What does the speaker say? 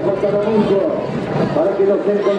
Para que nos encontremos